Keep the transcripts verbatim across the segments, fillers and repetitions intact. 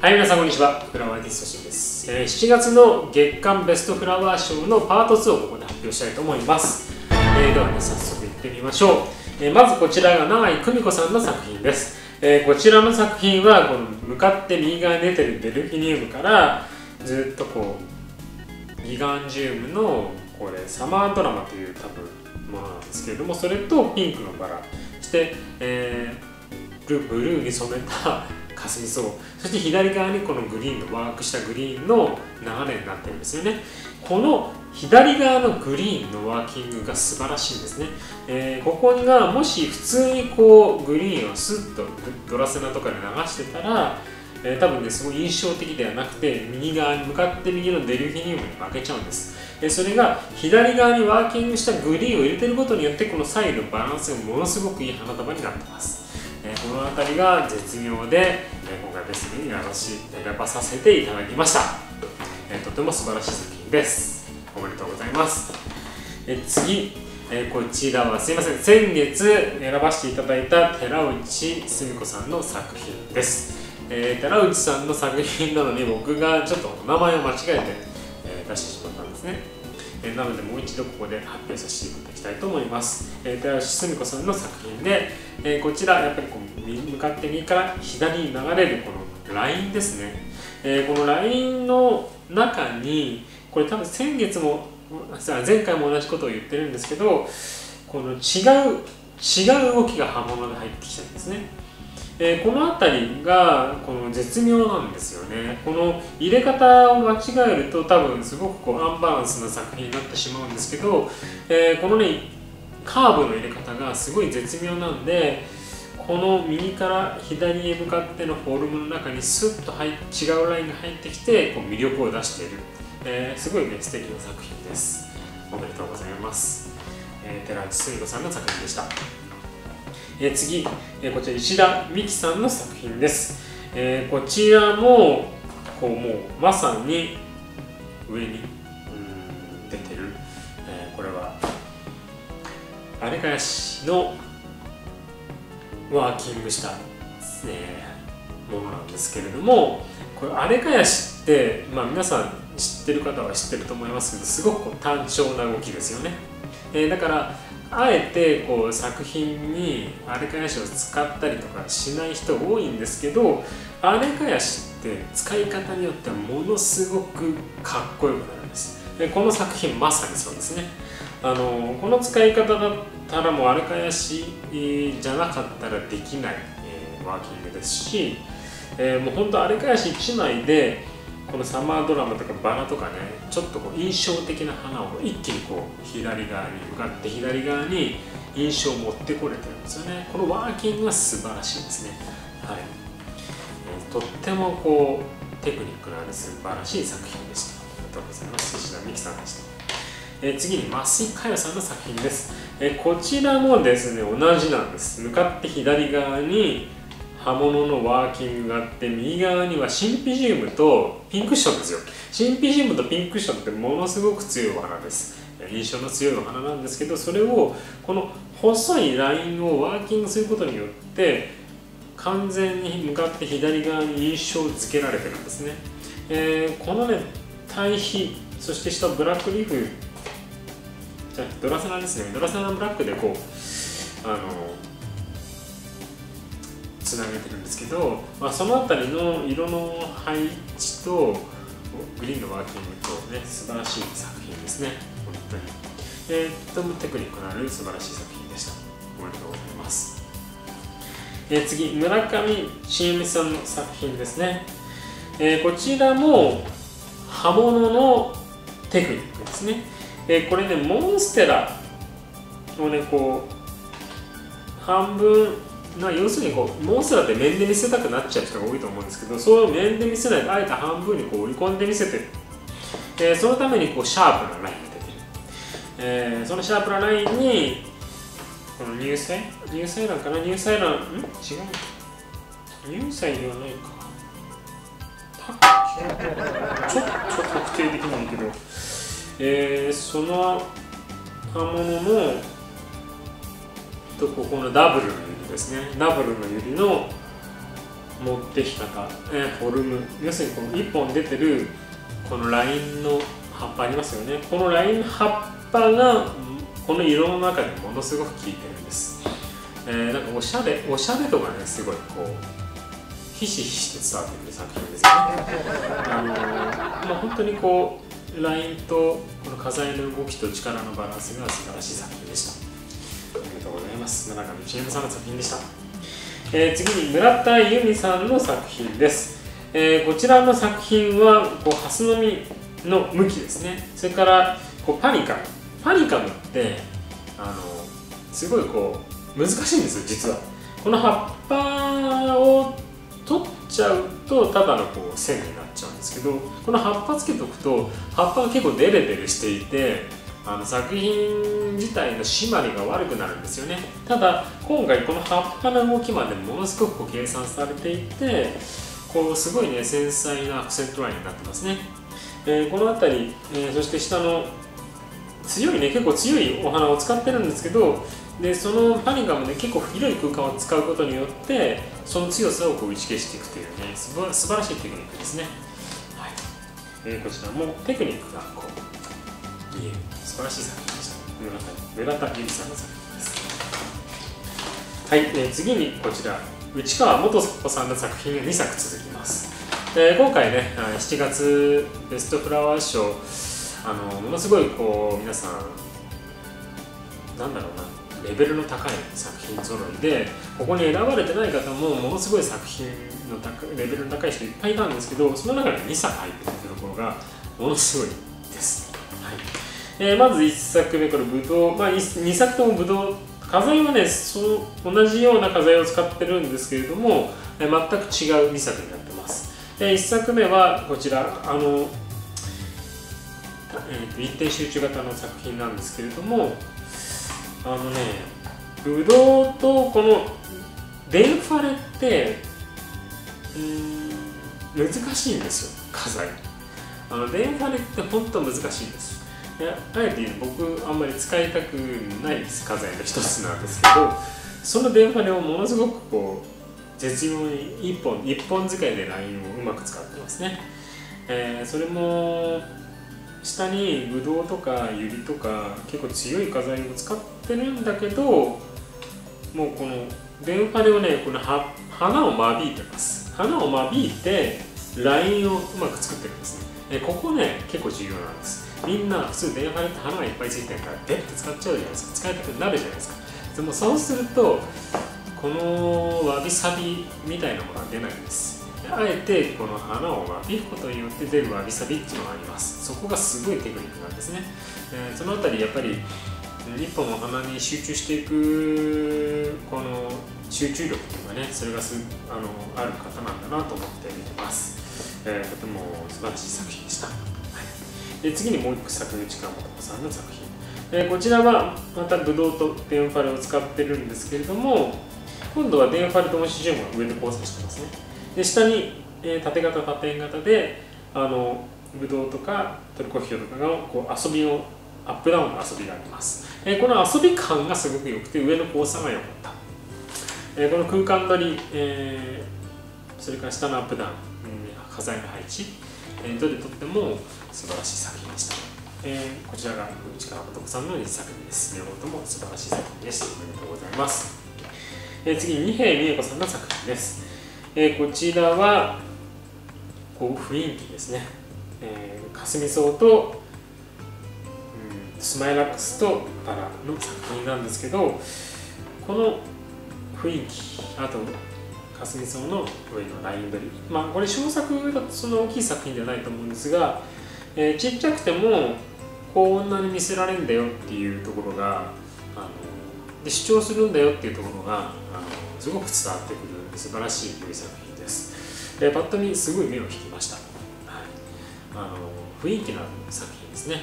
はい、皆さんこんにちは。フラワーアーティストシンです。えー、しちがつの月間ベストフラワー賞のパートツーをここで発表したいと思います。えー、では、ね、早速いってみましょう。えー、まずこちらが永井久美子さんの作品です。えー、こちらの作品はこの向かって右側に出てるベルフィニウムからずっとこうギガンジウムのこれサマードラマという多分ものなんですけれども、それとピンクのバラ、そして、えー、ブルーに染めた霞草、そして左側にこのグリーンのワークしたグリーンの流れになってるんですよね。この左側のグリーンのワーキングが素晴らしいんですね。えー、ここがもし普通にこうグリーンをスッとドラセナとかで流してたら、えー、多分ねすごい印象的ではなくて右側に向かって右のデルフィニウムに負けちゃうんです。えー、それが左側にワーキングしたグリーンを入れてることによってこの左右のバランスがものすごくいい花束になってます。えー、この辺りが絶妙で、えー、今回ベストに選ばさせていただきました。えー、とても素晴らしい作品です。おめでとうございます。えー、次、えー、こちらはすいません、先月選ばせていただいた寺内純子さんの作品です。えー、寺内さんの作品なのに僕がちょっとお名前を間違えて、えー、出してしまったんですね。えー、なのでもう一度ここで発表させていただきたいと思います。えー、寺内純子さんの作品で、えー、こちらやっぱりこう向かって右から左に流れるこのラインですね。えー、このラインの中にこれ多分先月も前回も同じことを言ってるんですけど、この違う違う動きが刃物で入ってきてるんですね。えー、この辺りがこの絶妙なんですよね。この入れ方を間違えると多分すごくこうアンバランスな作品になってしまうんですけど、えー、このねカーブの入れ方がすごい絶妙なんで、この右から左へ向かってのフォルムの中にスッと入違うラインが入ってきてこう魅力を出している、えー、すごいね素敵な作品です。おめでとうございます。えー、寺内純子さんの作品でした。え次、えこちら石田美紀さんの作品です。えー、こちらもこうもうまさに上にうん出てる、えー、これはあれからしのワーキングした、えー、ものなんですけれども、これあれかやしって、まあ、皆さん知ってる方は知ってると思いますけど、すごく単調な動きですよね。えー、だからあえてこう作品にあれかやしを使ったりとかしない人多いんですけど、あれかやしって使い方によってはものすごくかっこよくなるんです。でこの作品まさにそうですね。あのこの使い方だったらもうあれかやしじゃなかったらできない、えー、ワーキングですし、えー、もうほんとあれかやしいちまいでこのサマードラマとかバラとかね、ちょっとこう印象的な花を一気にこう左側に向かって左側に印象を持ってこれてるんですよね。このワーキングが素晴らしいですね。はい、えー、とってもこうテクニックのある素晴らしい作品でした。ありがとうございます。石田美紀さんでした。えー、次に増井佳代さんの作品です。えー、こちらもですね同じなんです。向かって左側に刃物のワーキングがあって、右側にはシンピジウムとピンクッションですよ。シンピジウムとピンクッションってものすごく強いお花です。印象の強いお花なんですけど、それをこの細いラインをワーキングすることによって完全に向かって左側に印象づけられてるんですね。えー、このね対比、そして下ブラックリーフじゃドラセナですね。ドラセナブラックでこうあのつなげてるんですけど、まあ、その辺りの色の配置とグリーンのワーキングとね素晴らしい作品ですね。本当に、えー、とてもテクニックのある素晴らしい作品でした。おめでとうございます。えー、次村上真由美さんの作品ですね。えー、こちらも刃物のテクニックですね。えー、これねモンステラをねこう半分な要するにこうモンステラって面で見せたくなっちゃう人が多いと思うんですけど、それを面で見せないであえて半分にこう折り込んで見せてる、えー、そのためにこうシャープなラインが出てる、えー、そのシャープなラインにこの乳細乳細卵かな乳細卵ん違う乳細ではないかちょっと確定できないけど、えー、その刃物のとここのダブルの指ですね。ダブルの指の持ってきたか、えー、フォルム、要するにこのいっぽん出てるこのラインの葉っぱありますよね。このラインの葉っぱがこの色の中でものすごく効いてるんです、えー、なんかおしゃれ、おしゃれとかね、すごいこうひしひしと伝わってくる作品ですよね。あのーまあ、本当にこうラインとこの花材の動きと力のバランスが素晴らしい作品でした。ありがとうございます。村上千恵美さんの作品でした。えー、次に村田由美さんの作品です。えー、こちらの作品はこうハスの実の向きですね。それからこうパニカム、パニカムってあのすごいこう難しいんですよ実は。この葉っぱを取っちゃうとただのこう線になっちゃうんですけど、この葉っぱつけておくと葉っぱが結構デレデレしていて、あの作品自体の締まりが悪くなるんですよね。ただ今回この葉っぱの動きまでものすごくこう計算されていて、こうすごいね繊細なアクセントラインになってますね。えー、この辺り、えー、そして下の強いね、結構強いお花を使ってるんですけど、でそのパニカムで結構広い空間を使うことによってその強さをこう打ち消していくというね、すば素晴らしいテクニックですね。はい、えー、こちらもテクニックがこう素晴らしい作品でした。村田由美さんの作品です。はい、えー、次にこちら内川素子さんの作品がにさく続きます。えー、今回ねしちがつベストフラワー賞、あのものすごいこう皆さんなんだろうなレベルの高い作品揃いで、ここに選ばれてない方もものすごい作品の高レベルの高い人いっぱいいたんですけど、その中でにさく入ってるっていうところがものすごいです。はい、えー、まずいっさくめ、これぶどう、まあ、にさくともぶどう、花材はねそう同じような花材を使ってるんですけれども、えー、全く違うにさくになってます。えー、いっさくめはこちらあの、えー、と一点集中型の作品なんですけれども、あのねぶどうとこのデンファレってうーん難しいんですよ花材。あのデンファレって本当難しいです。あえて僕あんまり使いたくない花材の一つなんですけど、そのデンファレをものすごくこう絶妙に一本一本使いでラインをうまく使ってますね。えー、それも下にブドウとかユリとか結構強い花材を使ってるんだけど、もうこのデンファレをねこのは花を間引いてます。花を間引いてラインをうまく作ってるんですね。えここね結構重要なんです。みんな普通デンファレって花がいっぱいついてるからデッて使っちゃうじゃないですか、使いたくなるじゃないですか。でもそうするとこのわびさびみたいなものは出ないんです。あえてこの花をわびることによって出るわびさびっていうのがあります。そこがすごいテクニックなんですね。えー、そのあたりやっぱりいっぽんの花に集中していくこの集中力っていうかね、それがすあのある方なんだなと思って見てます。えー、とても素晴らしい作品でした。で次にもういっさく、内川素子さんの作品。えー、こちらはまたブドウとデンファレを使ってるんですけれども、今度はデンファレとオンシジウムが上で交差してますね。で下に、えー、縦型縦円型であのブドウとかトルコヒョウとかのこう遊びをアップダウンの遊びがあります。えー、この遊び感がすごく良くて上の交差が良かった。えー、この空間取り、えー、それから下のアップダウン、うん、花材の配置、えー、どれとっても素晴らしい作品でした。えー、こちらが内川素子さんのにさくめです。両方とも素晴らしい作品でした。おめでとうございます。えー、次に二瓶美恵子さんの作品です。えー、こちらはこう雰囲気ですね。えー、かすみ草と、うん、スマイラックスとバラの作品なんですけど、この雰囲気、あとかすみ草の上のライン取り、まあこれ小作だとそんな大きい作品じゃないと思うんですが、えー、ちっちゃくてもこんなに見せられるんだよっていうところがあので主張するんだよっていうところがあのすごく伝わってくる素晴らしい良い作品です。えー、パッと見すごい目を引きました。はい、あの雰囲気の作品ですね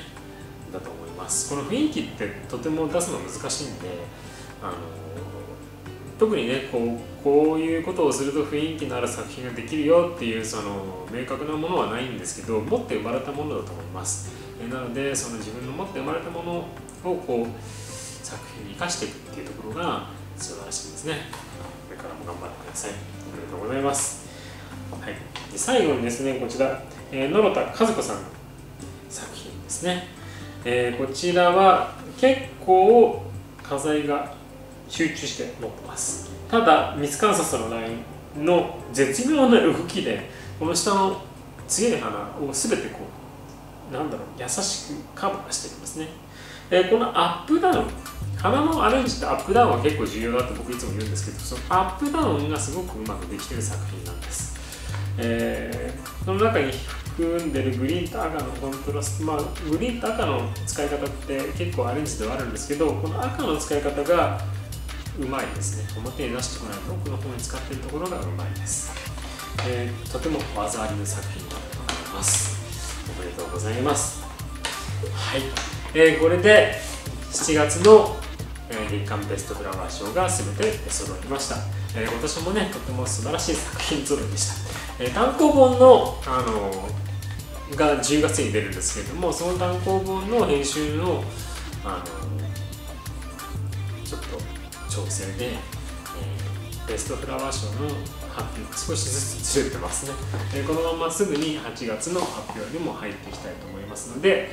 だと思います。この雰囲気ってとても出すの難しいんで、あの特にねこう、こういうことをすると雰囲気のある作品ができるよっていうその明確なものはないんですけど、持って生まれたものだと思います。えなのでその自分の持って生まれたものをこう作品に生かしていくっていうところが素晴らしいですね。これからも頑張ってください。ありがとうございます。はい、最後にですね、こちら、えー、野呂田和子さんの作品ですね、えー、こちらは結構花材が集中して持ってます。ただミツカンサスのラインの絶妙な動きでこの下の次の花を全てこうなんだろう優しくカバーしていきますね。えー、このアップダウン、花のアレンジってアップダウンは結構重要だって僕いつも言うんですけど、そのアップダウンがすごくうまくできてる作品なんです。えー、その中に含んでるグリーンと赤のコントラスト、まあ、グリーンと赤の使い方って結構アレンジではあるんですけど、この赤の使い方がうまいですね。表に出してこないと奥の方に使っているところがうまいです。えー、とても技ありの作品になっております。おめでとうございます。はい、えー、これでしちがつの月間ベストフラワー賞が全て揃いました。えー、今年もねとても素晴らしい作品揃いでした。えー、単行本の、あのー、がじゅうがつに出るんですけれども、その単行本の編集の、あのー、ちょっと調整で、えー、ベストフラワー賞の発表少しずつずれてますね。えー、このまますぐにはちがつの発表にも入っていきたいと思いますので、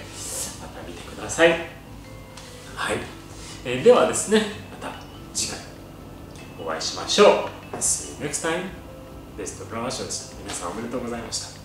また見てください。はい、えー、ではですね、また次回お会いしましょう。See you next time。ベストフラワー賞でした。皆さんおめでとうございました。